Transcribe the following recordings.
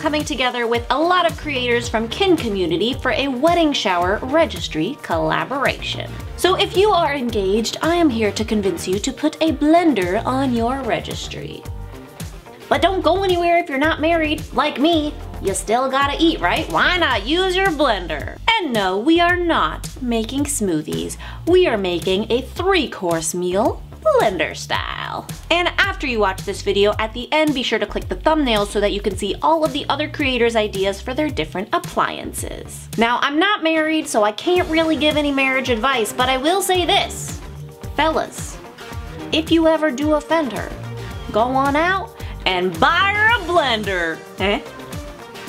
coming together with a lot of creators from Kin Community for a wedding shower registry collaboration. So if you are engaged, I am here to convince you to put a blender on your registry. But don't go anywhere if you're not married, like me. You still gotta eat, right? Why not use your blender? And no, we are not making smoothies. We are making a 3-course meal, blender style. And after you watch this video, at the end, be sure to click the thumbnail so that you can see all of the other creators' ideas for their different appliances. Now, I'm not married, so I can't really give any marriage advice, but I will say this. Fellas, if you ever do offend her, go on out and buy her a blender. Eh?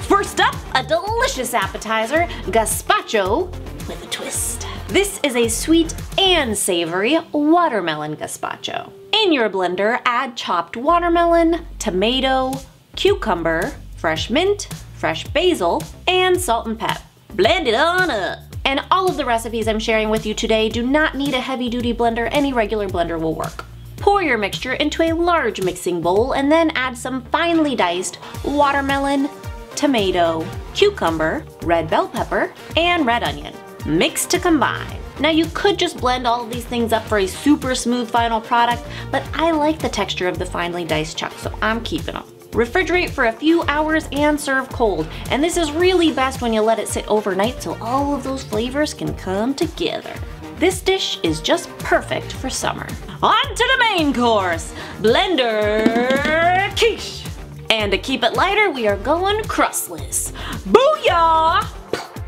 First up, a delicious appetizer, gazpacho with a twist. This is a sweet and savory watermelon gazpacho. In your blender, add chopped watermelon, tomato, cucumber, fresh mint, fresh basil, and salt and pepper. Blend it on up. And all of the recipes I'm sharing with you today do not need a heavy-duty blender. Any regular blender will work. Pour your mixture into a large mixing bowl and then add some finely diced watermelon, tomato, cucumber, red bell pepper, and red onion. Mix to combine. Now you could just blend all of these things up for a super smooth final product, but I like the texture of the finely diced chunks, so I'm keeping them. Refrigerate for a few hours and serve cold. And this is really best when you let it sit overnight so all of those flavors can come together. This dish is just perfect for summer. On to the main course, blender quiche. And to keep it lighter, we are going crustless. Booyah!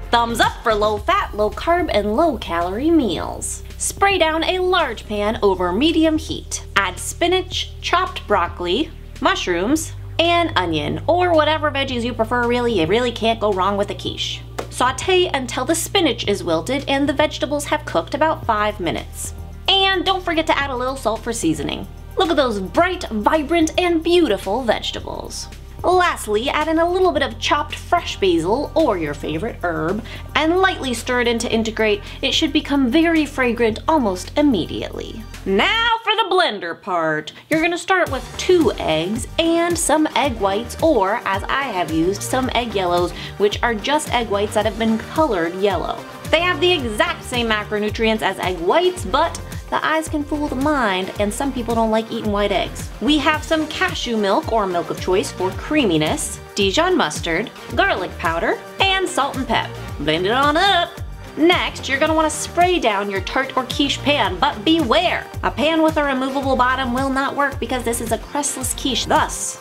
Thumbs up for low-fat, low-carb, and low-calorie meals. Spray down a large pan over medium heat. Add spinach, chopped broccoli, mushrooms, and onion, or whatever veggies you prefer, really. You really can't go wrong with a quiche. Sauté until the spinach is wilted and the vegetables have cooked about 5 minutes. And don't forget to add a little salt for seasoning. Look at those bright, vibrant, and beautiful vegetables. Lastly, add in a little bit of chopped fresh basil or your favorite herb and lightly stir it in to integrate. It should become very fragrant almost immediately. Now for the blender part. You're gonna start with 2 eggs and some egg whites, or as I have used, some egg yellows, which are just egg whites that have been colored yellow. They have the exact same macronutrients as egg whites, but the eyes can fool the mind, and some people don't like eating white eggs. We have some cashew milk or milk of choice for creaminess, Dijon mustard, garlic powder, and salt and pepper. Blend it on up. Next, you're gonna wanna spray down your tart or quiche pan, but beware! A pan with a removable bottom will not work because this is a crustless quiche. Thus,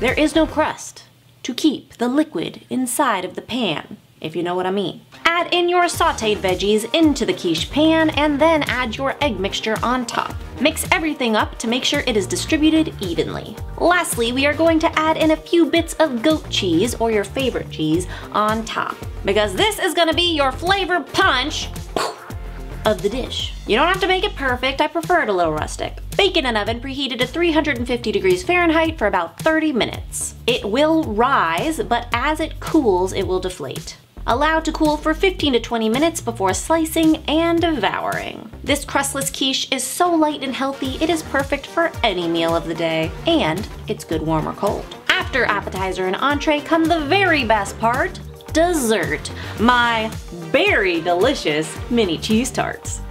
there is no crust to keep the liquid inside of the pan, if you know what I mean. Add in your sauteed veggies into the quiche pan and then add your egg mixture on top. Mix everything up to make sure it is distributed evenly. Lastly, we are going to add in a few bits of goat cheese or your favorite cheese on top, because this is gonna be your flavor punch of the dish. You don't have to make it perfect, I prefer it a little rustic. Bake in an oven preheated to 350 degrees Fahrenheit for about 30 minutes. It will rise, but as it cools, it will deflate. Allow to cool for 15 to 20 minutes before slicing and devouring. This crustless quiche is so light and healthy, it is perfect for any meal of the day, and it's good warm or cold. After appetizer and entree come the very best part, dessert. My very delicious mini cheese tarts.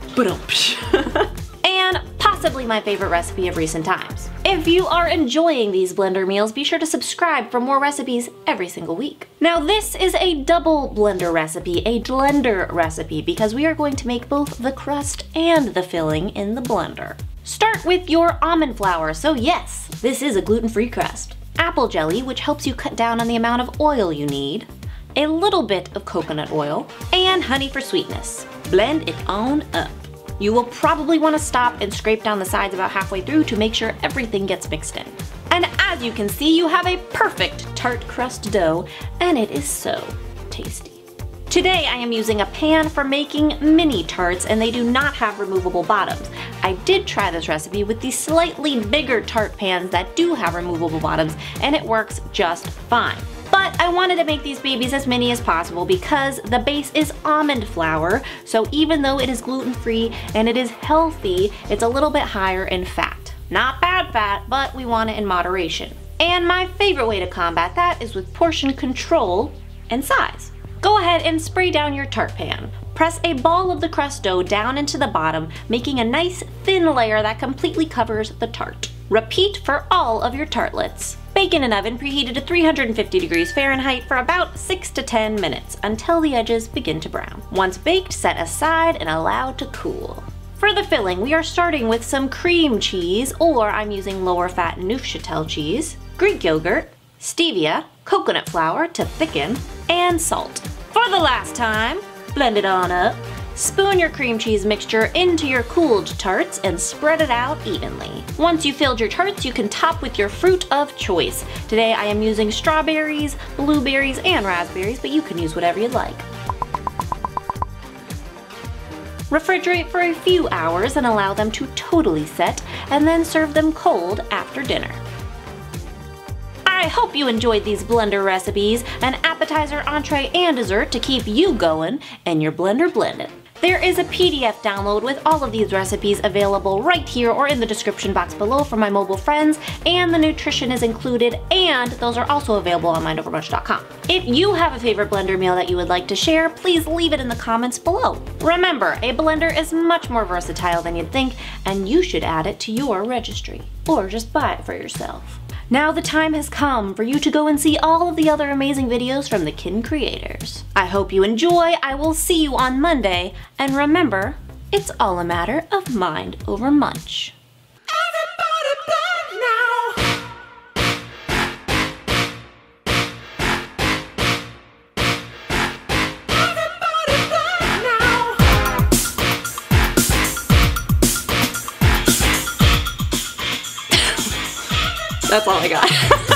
And possibly my favorite recipe of recent times. If you are enjoying these blender meals, be sure to subscribe for more recipes every single week. Now this is a double blender recipe, a blender recipe, because we are going to make both the crust and the filling in the blender. Start with your almond flour. So yes, this is a gluten-free crust. Apple jelly, which helps you cut down on the amount of oil you need. A little bit of coconut oil. And honey for sweetness. Blend it on up. You will probably want to stop and scrape down the sides about halfway through to make sure everything gets mixed in. And as you can see, you have a perfect tart crust dough, and it is so tasty. Today I am using a pan for making mini tarts, and they do not have removable bottoms. I did try this recipe with the slightly bigger tart pans that do have removable bottoms, and it works just fine. But I wanted to make these babies as many as possible because the base is almond flour, so even though it is gluten-free and it is healthy, it's a little bit higher in fat. Not bad fat, but we want it in moderation. And my favorite way to combat that is with portion control and size. Go ahead and spray down your tart pan. Press a ball of the crust dough down into the bottom, making a nice thin layer that completely covers the tart. Repeat for all of your tartlets. Bake in an oven preheated to 350 degrees Fahrenheit for about 6 to 10 minutes until the edges begin to brown. Once baked, set aside and allow to cool. For the filling, we are starting with some cream cheese, or I'm using lower fat Neufchâtel cheese, Greek yogurt, stevia, coconut flour to thicken, and salt. For the last time, blend it on up. Spoon your cream cheese mixture into your cooled tarts and spread it out evenly. Once you've filled your tarts, you can top with your fruit of choice. Today I am using strawberries, blueberries, and raspberries, but you can use whatever you'd like. Refrigerate for a few hours and allow them to totally set, and then serve them cold after dinner. I hope you enjoyed these blender recipes, an appetizer, entree, and dessert to keep you going and your blender blended. There is a PDF download with all of these recipes available right here or in the description box below for my mobile friends, and the nutrition is included, and those are also available on mindovermunch.com. If you have a favorite blender meal that you would like to share, please leave it in the comments below. Remember, a blender is much more versatile than you'd think, and you should add it to your registry or just buy it for yourself. Now the time has come for you to go and see all of the other amazing videos from the Kin Creators. I hope you enjoy. I will see you on Monday. And remember, it's all a matter of mind over munch. That's all I got.